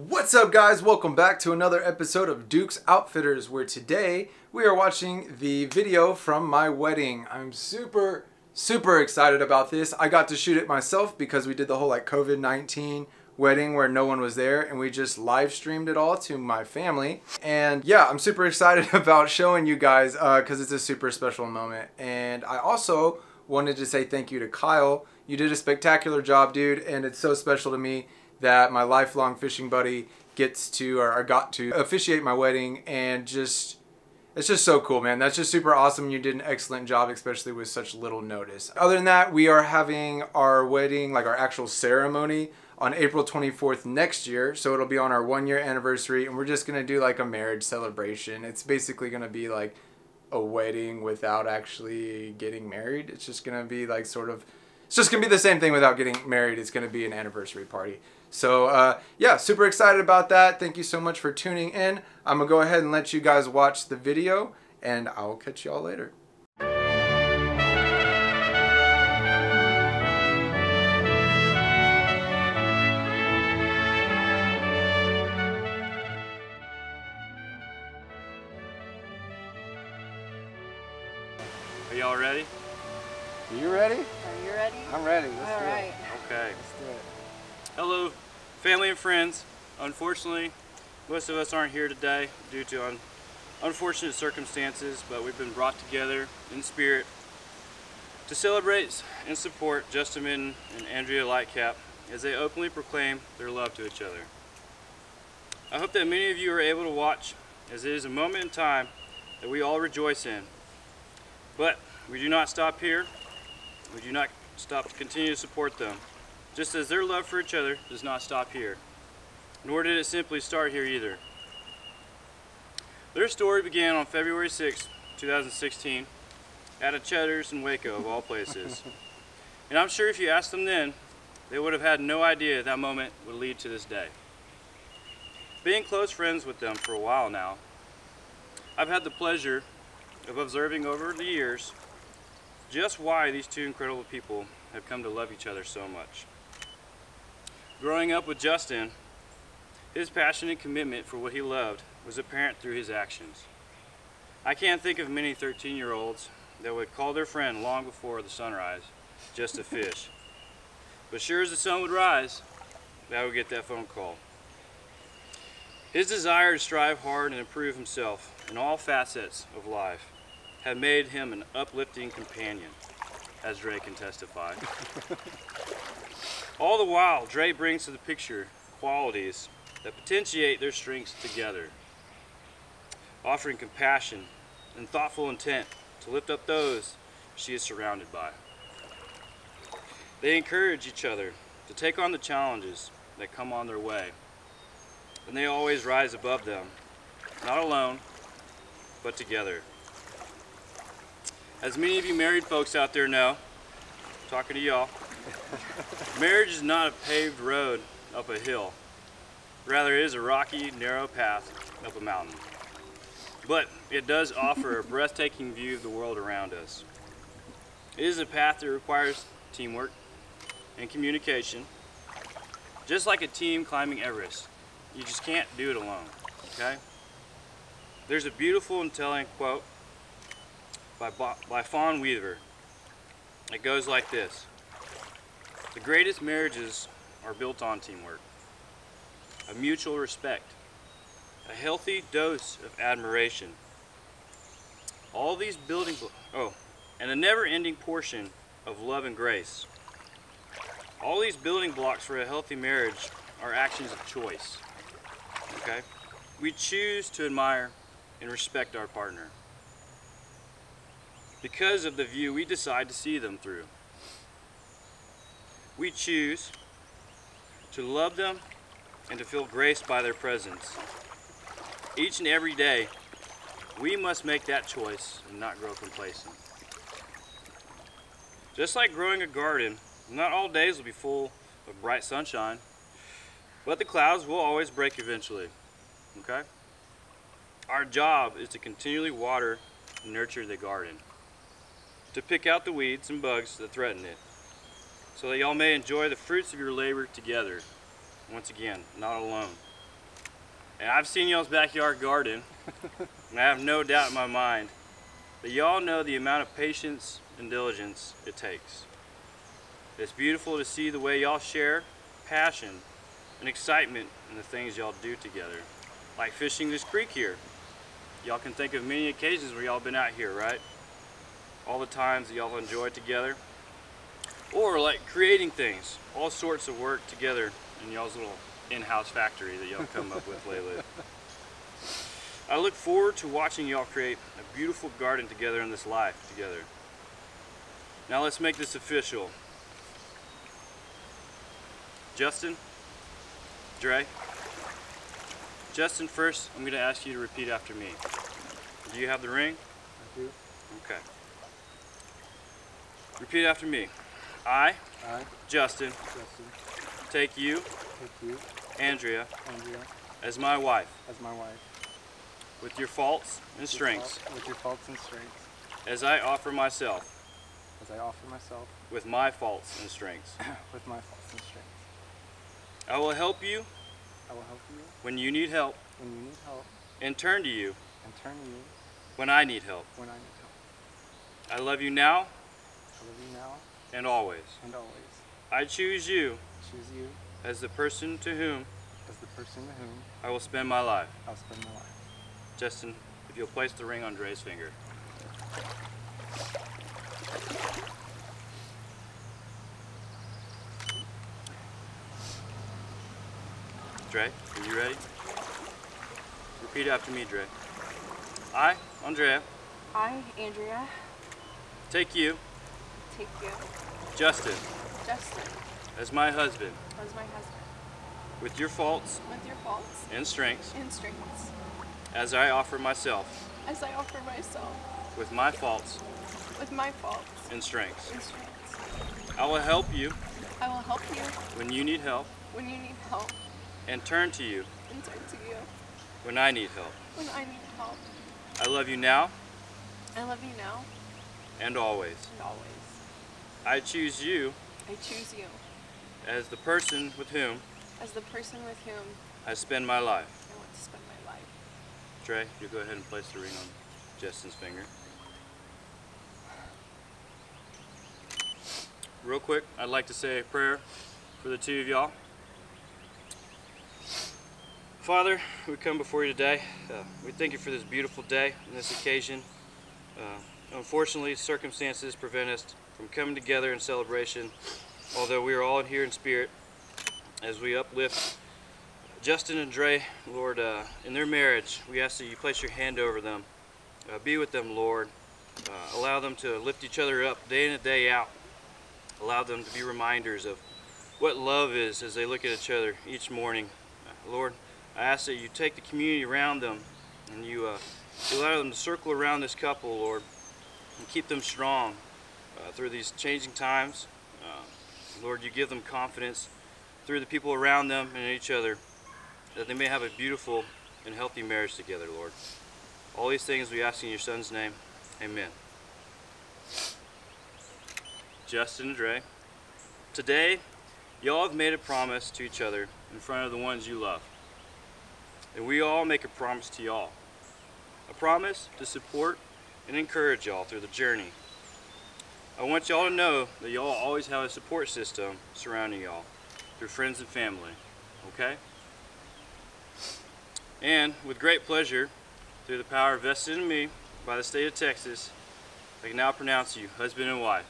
What's up guys, welcome back to another episode of Duke's Outfitters, where today we are watching the video from my wedding. I'm super excited about this. I got to shoot it myself because we did the whole like COVID-19 wedding where no one was there and we just live streamed it all to my family. And yeah, I'm super excited about showing you guys because it's a super special moment. And I also wanted to say thank you to Kyle. You did a spectacular job, dude, and it's so special to me that my lifelong fishing buddy gets to, or got to, officiate my wedding. And just, it's just so cool, man. That's just super awesome. You did an excellent job, especially with such little notice. Other than that, we are having our wedding, like our actual ceremony, on April 24th next year. So it'll be on our 1 year anniversary, and we're just gonna do like a marriage celebration. It's basically gonna be like a wedding without actually getting married. It's just gonna be like sort of, it's just gonna be the same thing without getting married. It's gonna be an anniversary party. So yeah, super excited about that. Thank you so much for tuning in. I'm gonna go ahead and let you guys watch the video, and I'll catch y'all later. Are y'all ready? Are you ready? Are you ready? I'm ready. Let's do it. Okay. Let's do it. Hello, family and friends. Unfortunately, most of us aren't here today due to unfortunate circumstances, but we've been brought together in spirit to celebrate and support Justin Minden and Andrea Lightcap as they openly proclaim their love to each other. I hope that many of you are able to watch, as it is a moment in time that we all rejoice in. But we do not stop here. We do not stop to continue to support them, just as their love for each other does not stop here. Nor did it simply start here either. Their story began on February 6, 2016, at a Cheddar's in Waco, of all places. And I'm sure if you asked them then, they would have had no idea that moment would lead to this day. Being close friends with them for a while now, I've had the pleasure of observing over the years just why these two incredible people have come to love each other so much. Growing up with Justin, his passion and commitment for what he loved was apparent through his actions. I can't think of many 13-year-olds that would call their friend long before the sunrise just to fish. But sure as the sun would rise, I would get that phone call. His desire to strive hard and improve himself in all facets of life have made him an uplifting companion, as Drake can testify. All the while, Dre brings to the picture qualities that potentiate their strengths together, offering compassion and thoughtful intent to lift up those she is surrounded by. They encourage each other to take on the challenges that come on their way, and they always rise above them, not alone, but together. As many of you married folks out there know, I'm talking to y'all, marriage is not a paved road up a hill. Rather, it is a rocky, narrow path up a mountain. But it does offer a breathtaking view of the world around us. It is a path that requires teamwork and communication. Just like a team climbing Everest, you just can't do it alone, okay? There's a beautiful and telling quote by Fawn Weaver. It goes like this: the greatest marriages are built on teamwork, a mutual respect, a healthy dose of admiration. All these building blocks, and a never-ending portion of love and grace. All these building blocks for a healthy marriage are actions of choice, okay? We choose to admire and respect our partner because of the view we decide to see them through. We choose to love them and to feel graced by their presence. Each and every day, we must make that choice and not grow complacent. Just like growing a garden, not all days will be full of bright sunshine, but the clouds will always break eventually, okay? Our job is to continually water and nurture the garden, to pick out the weeds and bugs that threaten it, so that y'all may enjoy the fruits of your labor together. Once again, not alone. And I've seen y'all's backyard garden, and I have no doubt in my mind that y'all know the amount of patience and diligence it takes. It's beautiful to see the way y'all share passion and excitement in the things y'all do together. Like fishing this creek here. Y'all can think of many occasions where y'all been out here, right? All the times that y'all enjoyed together. Or like creating things, all sorts of work together in y'all's little in-house factory that y'all come up with lately. I look forward to watching y'all create a beautiful garden together in this life together. Now let's make this official. Justin, Dre, Justin, first I'm going to ask you to repeat after me. Do you have the ring? I do. Okay. Repeat after me. I, Justin, take you, Andrea, as my wife, with your faults and strengths, as I offer myself, with my faults and strengths. I will help you when you need help, and turn to you when I need help. I love you now and always. I choose you as the person to whom I will spend my life. Justin, if you'll place the ring on Dre's finger. Dre, are you ready? Repeat after me, Dre. I, Andrea. Take you. Justin. As my husband. With your faults. And strengths. As I offer myself. With my faults. And strengths. I will help you. When you need help. And turn to you. When I need help. I love you now. And always. I choose you. As the person with whom I want to spend my life. Dre, you go ahead and place the ring on Justin's finger. Real quick, I'd like to say a prayer for the two of y'all. Father, we come before you today. We thank you for this beautiful day and this occasion. Unfortunately, circumstances prevent us from coming together in celebration, although we are all here in spirit as we uplift Justin and Dre, Lord, in their marriage. We ask that you place your hand over them. Be with them, Lord. Allow them to lift each other up day in and day out. Allow them to be reminders of what love is as they look at each other each morning. Lord, I ask that you take the community around them and you allow them to circle around this couple, Lord, and keep them strong through these changing times. Lord, you give them confidence through the people around them and each other that they may have a beautiful and healthy marriage together, Lord. All these things we ask in your son's name. Amen. Justin and Dre, today y'all have made a promise to each other in front of the ones you love. And we all make a promise to y'all. A promise to support and encourage y'all through the journey. I want y'all to know that y'all always have a support system surrounding y'all through friends and family, okay? And with great pleasure, through the power vested in me by the state of Texas, I can now pronounce you husband and wife.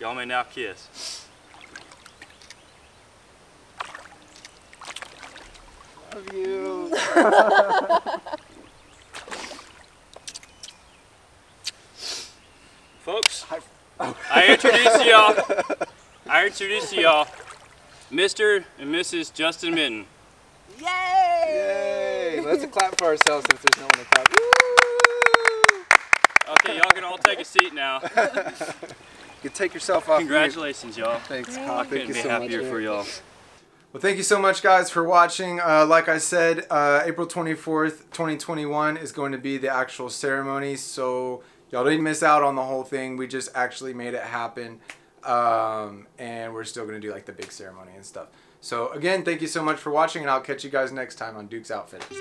Y'all may now kiss. Love you. Folks, I introduce y'all, Mr. and Mrs. Justin Minden. Yay! Let's clap for ourselves since there's no one to clap. Woo! Okay, y'all can all take a seat now. You take yourself off. Congratulations, y'all. Thanks, Kyle. Thank you so much. I couldn't be happier for y'all. Well, thank you so much, guys, for watching. Like I said, April 24th, 2021 is going to be the actual ceremony, so y'all didn't miss out on the whole thing. We just actually made it happen, and we're still going to do, like, the big ceremony and stuff. So again, thank you so much for watching, and I'll catch you guys next time on Duke's Outfitters.